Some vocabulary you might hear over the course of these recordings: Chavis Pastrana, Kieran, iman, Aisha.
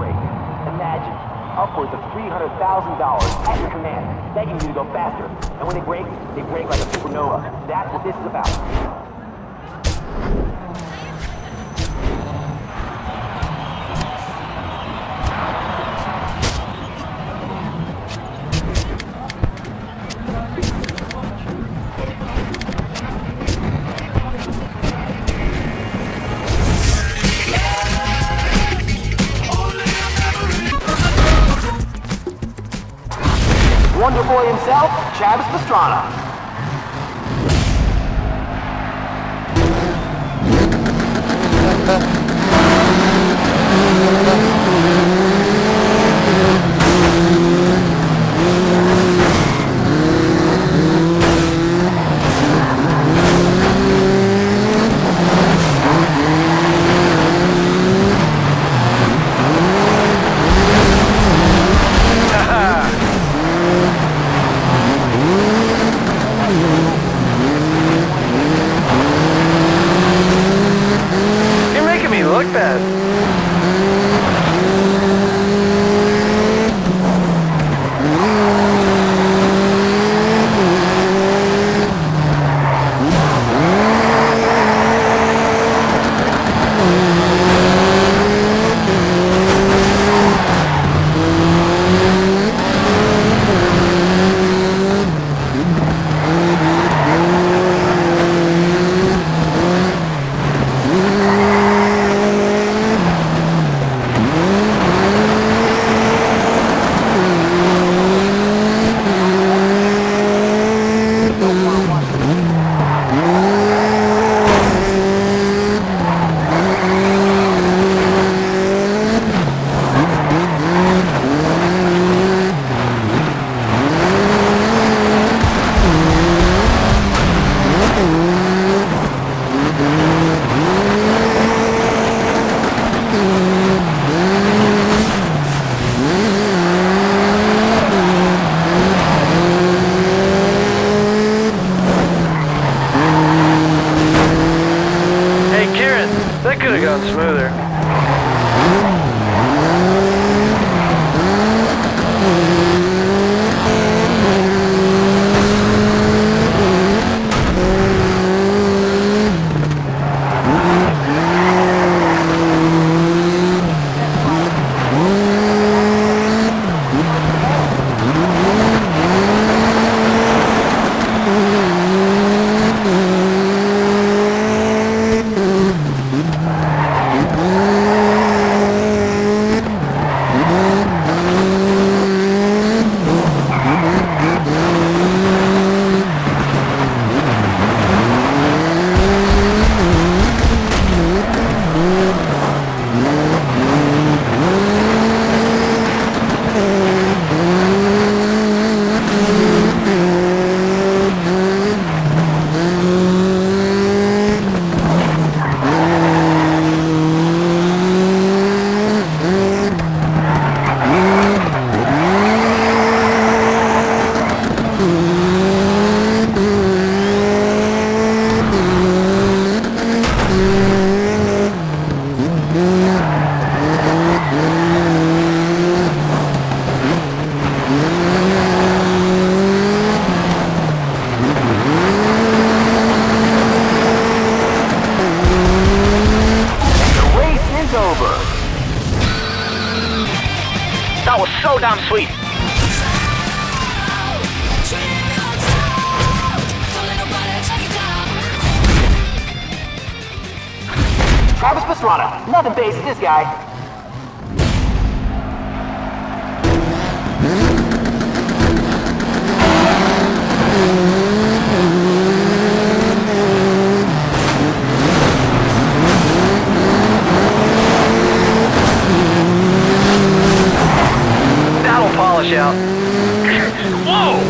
break. Imagine, upwards of $300,000 at your command, begging you to go faster. And when they break like a supernova. That's what this is about. Wonder Boy himself, Chavis Pastrana. Look bad. That could have gone smoother. That was so damn sweet. Chavis Pastrana, nothing phases this guy. Out. Whoa!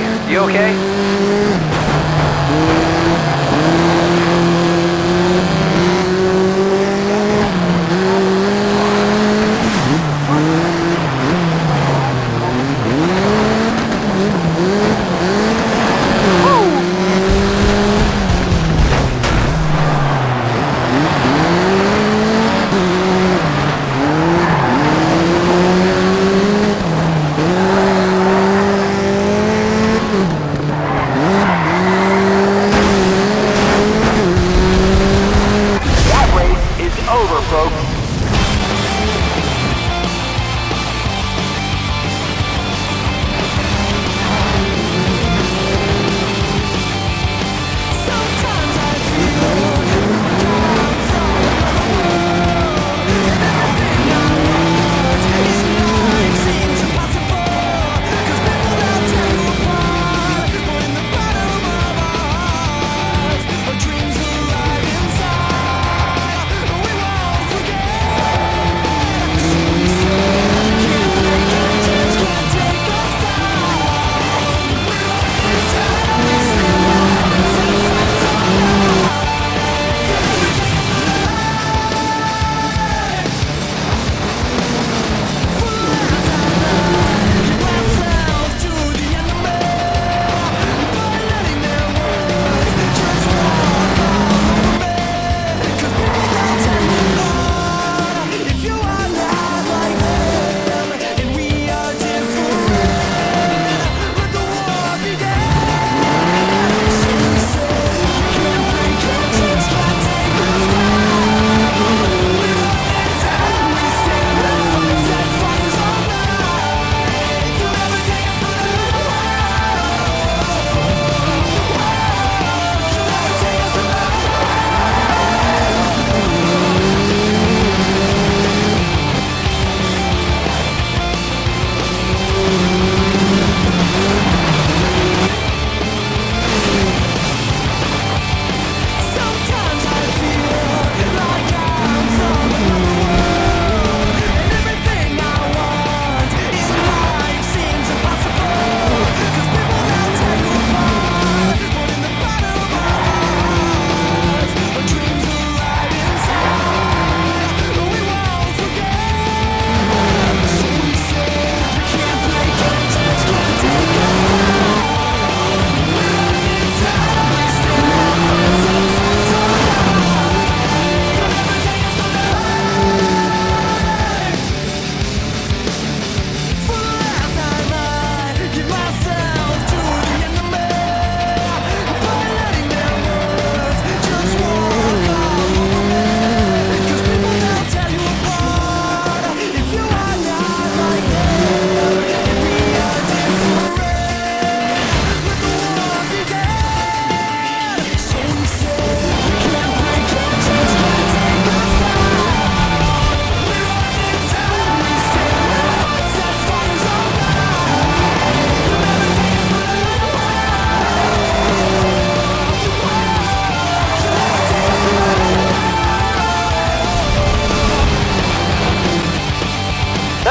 me. You okay?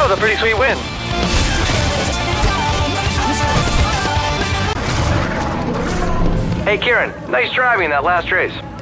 A pretty sweet win. Hey Kieran, nice driving that last race.